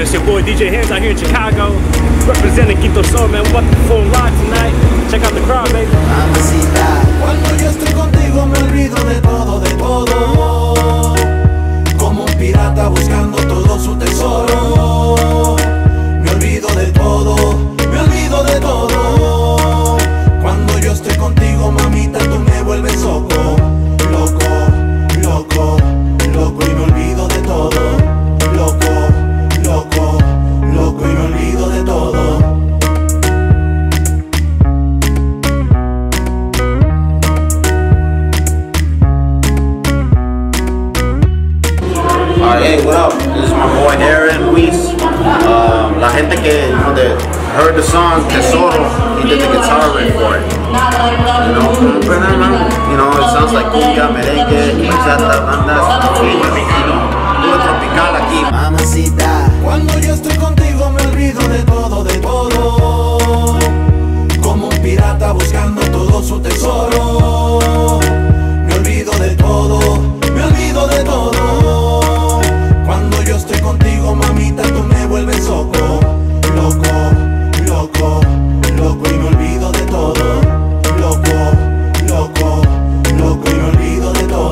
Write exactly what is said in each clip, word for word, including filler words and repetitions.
doing? It's your boy D J Himzz out here in Chicago, representing Kinto Sol, man. We're about to perform live tonight. Check out the crowd, baby. Mamacita, cuando yo estoy contigo me olvido de todo, de todo. Como un pirata buscando todo su tesoro. Me olvido de todo, me olvido de todo. Cuando yo estoy contigo, mamita, tú me vuelves loco. Loco, loco, loco y me olvido de todo. Hey, what up? This is my boy Aaron Luis. Um, la gente que you know, that heard the song Tesoro, he did the guitar riff for it. You know, you know, it sounds like cumbia, merengue, bachata, bandas, cumbia, mexicano, todo tropical aquí. Mamacita, cuando yo estoy contigo me olvido de todo, de todo. Como un pirata buscando todo su tesoro. Me olvido de todo, me olvido de todo. Yo estoy contigo, mamita, tú me vuelves loco. Loco, loco, loco y me olvido de todo. Loco, loco, loco y me olvido de todo.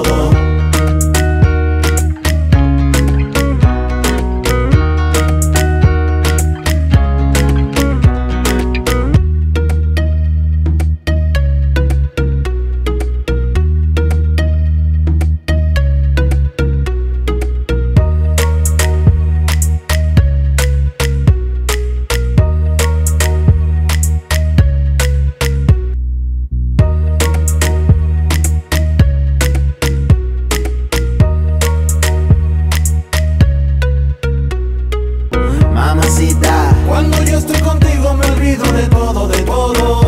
Cuando yo estoy contigo me olvido de todo, de todo.